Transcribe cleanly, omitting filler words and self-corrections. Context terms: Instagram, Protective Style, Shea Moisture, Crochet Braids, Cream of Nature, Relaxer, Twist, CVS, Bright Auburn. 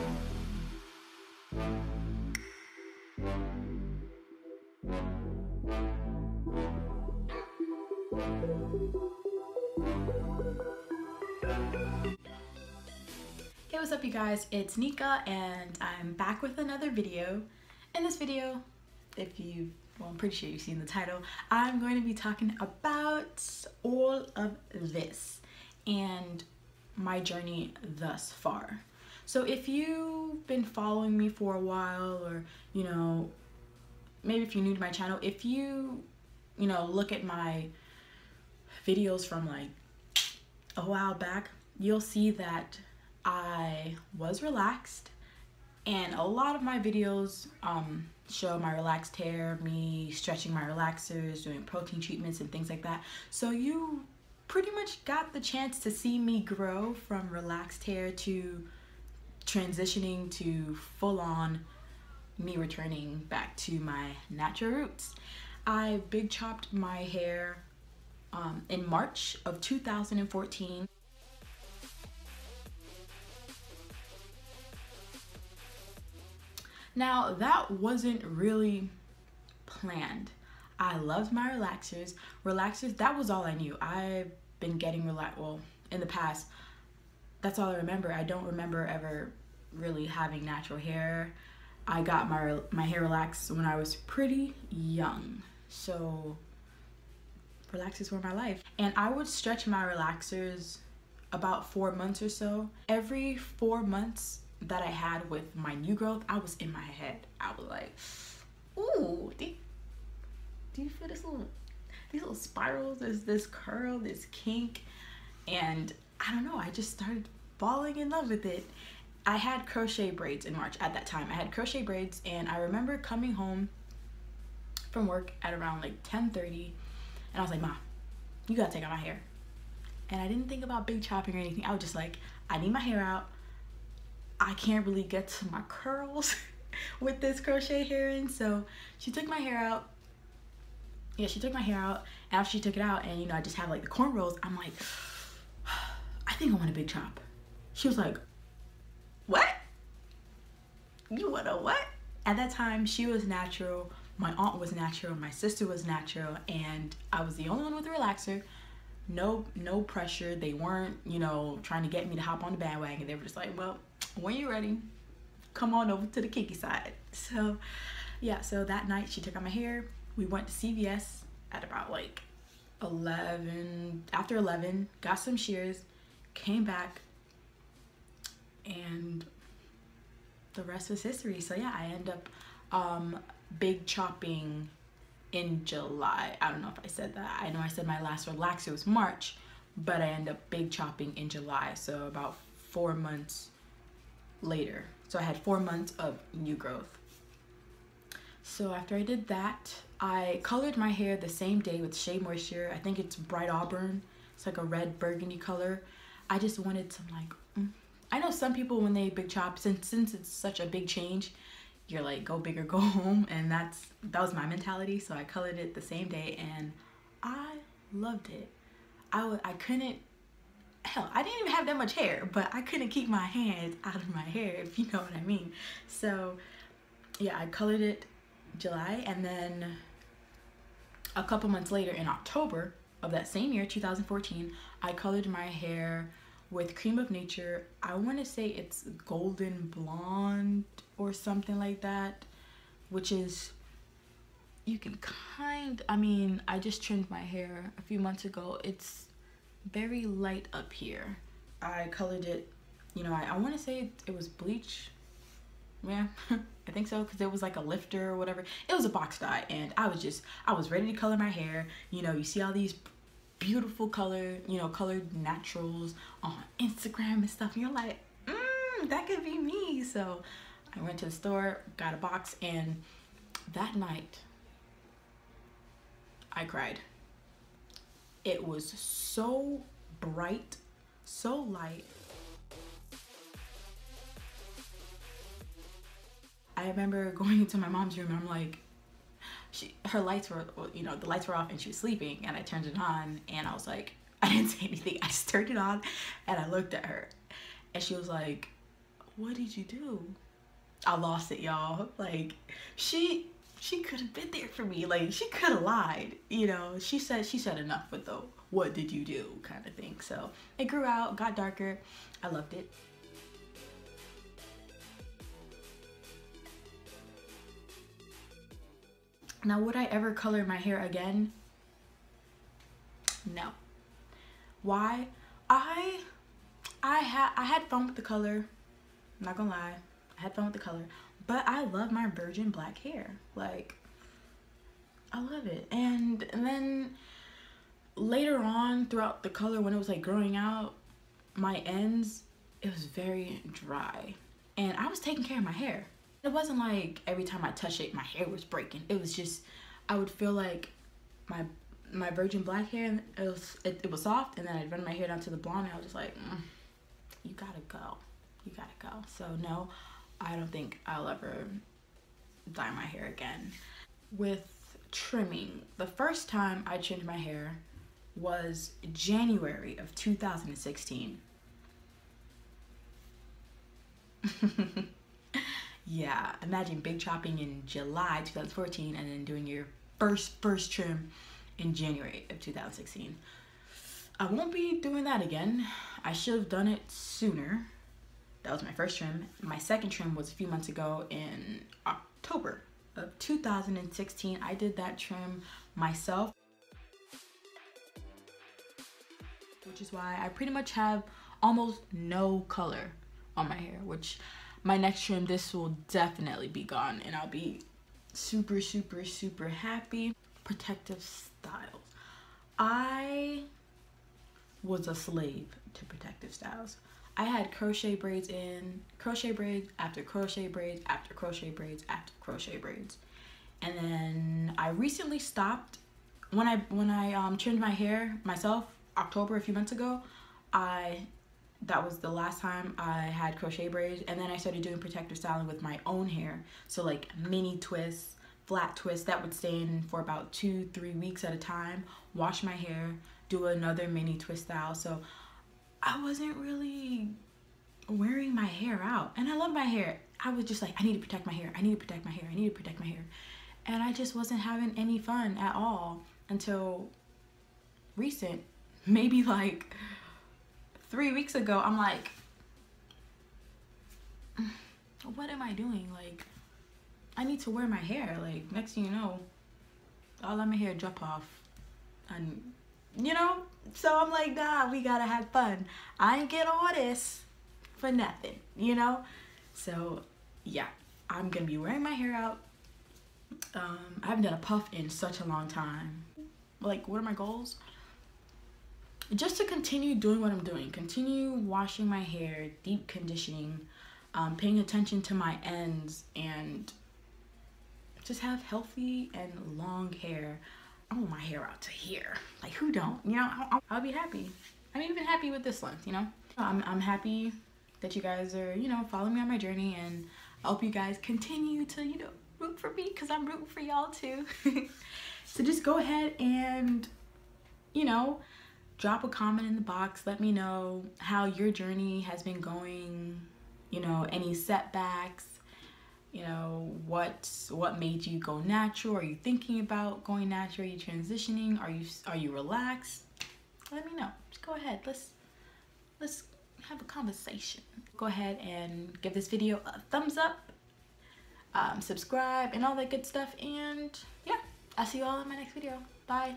Hey, what's up you guys? It's Nika and I'm back with another video. In this video, well, I'm pretty sure you've seen the title, I'm going to be talking about all of this and my journey thus far. So if you've been following me for a while, or you know, maybe if you're new to my channel, if you know, look at my videos from like a while back, you'll see that I was relaxed, and a lot of my videos show my relaxed hair, me stretching my relaxers, doing protein treatments and things like that. So you pretty much got the chance to see me grow from relaxed hair to transitioning to full-on me returning back to my natural roots. I big chopped my hair in March of 2014. Now that wasn't really planned. I loved my relaxers, that was all I knew. I've been getting relaxed, well, in the past, that's all I remember. I don't remember ever really having natural hair. I got my hair relaxed when I was pretty young, so relaxers were my life. And I would stretch my relaxers about 4 months or so. Every 4 months that I had with my new growth, I was in my head. I was like, ooh, do you feel these little spirals, there's this curl, this kink, and I don't know, I just started falling in love with it. I had crochet braids in March at that time. I had crochet braids, and I remember coming home from work at around like 10:30, and I was like, Mom, you gotta take out my hair. And I didn't think about big chopping or anything. I was just like, I need my hair out. I can't really get to my curls with this crochet hair in. So she took my hair out. Yeah, she took my hair out. After she took it out, and you know, I just have like the cornrows, I'm like, I think I want a big chop. She was like, what? You want a what? At that time, she was natural, my aunt was natural, my sister was natural, and I was the only one with a relaxer. No pressure. They weren't, you know, trying to get me to hop on the bandwagon. They were just like, well, when you're ready, come on over to the kinky side. So yeah, so that night she took out my hair. We went to CVS at about like 11, after 11, got some shears, came back, and the rest was history. So yeah, I end up big chopping in July. I don't know if I said that. I know I said my last relaxer was March, but I end up big chopping in July. So about 4 months later. So I had 4 months of new growth. So after I did that, I colored my hair the same day with Shea Moisture. I think it's Bright Auburn. It's like a red burgundy color. I just wanted some like, I know some people when they big chop, since it's such a big change, you're like, go big or go home, and that was my mentality. So I colored it the same day, and I loved it. I couldn't, hell, I didn't even have that much hair, but I couldn't keep my hands out of my hair, if you know what I mean. So yeah, I colored it July, and then a couple months later in October of that same year, 2014, I colored my hair with Cream of Nature. I want to say it's golden blonde or something like that, which is, you can kind, I mean, I just trimmed my hair a few months ago. It's very light up here. I colored it, you know, I want to say it was bleach. Yeah, I think so, because it was like a lifter or whatever. It was a box dye, and I was ready to color my hair. You know, you see all these beautiful color, you know, colored naturals on Instagram and stuff, and you're like, that could be me. So I went to the store, got a box, and that night I cried. It was so bright, so light. I remember going into my mom's room, and I'm like, her lights were, you know, the lights were off and she was sleeping, and I turned it on, and I was like, I didn't say anything. I just turned it on, and I looked at her, and she was like, What did you do? I lost it, y'all. Like, she could have been there for me. Like, she could have lied. You know, she said enough with the what did you do kind of thing. So it grew out, got darker. I loved it. Now, would I ever color my hair again? No. Why? I had fun with the color. I'm not gonna lie. I had fun with the color. But I love my virgin black hair. Like, I love it. And then later on throughout the color, when it was like growing out, my ends, it was very dry. And I was taking care of my hair. It wasn't like every time I touched it, my hair was breaking. It was just, I would feel like my virgin black hair, it was soft, and then I'd run my hair down to the blonde, and I was just like, you gotta go. You gotta go. So no, I don't think I'll ever dye my hair again. With trimming, the first time I trimmed my hair was January of 2016. Yeah, imagine big chopping in July 2014 and then doing your first trim in January of 2016. I won't be doing that again. I should have done it sooner. That was my first trim. My second trim was a few months ago in October of 2016. I did that trim myself, which is why I pretty much have almost no color on my hair, which my next trim, this will definitely be gone, and I'll be super, super, super happy. Protective styles. I was a slave to protective styles. I had crochet braids in, crochet braids after crochet braids after crochet braids after crochet braids. And then I recently stopped. When I trimmed my hair myself, October a few months ago, that was the last time I had crochet braids, and then I started doing protective styling with my own hair. So like mini twists, flat twists, that would stay in for about 2-3 weeks at a time, wash my hair, do another mini twist style. So I wasn't really wearing my hair out, and I love my hair. I was just like, I need to protect my hair, I need to protect my hair, I need to protect my hair. And I just wasn't having any fun at all until recent, maybe like 3 weeks ago. I'm like, what am I doing? Like, I need to wear my hair. Like, next thing you know, I'll let my hair drop off, and you know. So I'm like, nah, we gotta have fun. I ain't get all this for nothing, you know. So yeah, I'm gonna be wearing my hair out. I haven't done a puff in such a long time. Like, what are my goals? Just to continue doing what I'm doing, continue washing my hair, deep conditioning, paying attention to my ends, and just have healthy and long hair. I want my hair out to here. Like, who don't? You know, I'll be happy. I'm even happy with this length, you know? I'm happy that you guys are, you know, following me on my journey, and I hope you guys continue to, you know, root for me, because I'm rooting for y'all too. So just go ahead and, you know, drop a comment in the box. Let me know how your journey has been going, you know, any setbacks, you know, what made you go natural? Are you thinking about going natural? Are you transitioning? Are you relaxed? Let me know. Just go ahead. Let's have a conversation. Go ahead and give this video a thumbs up, subscribe, and all that good stuff. And yeah, I'll see you all in my next video. Bye.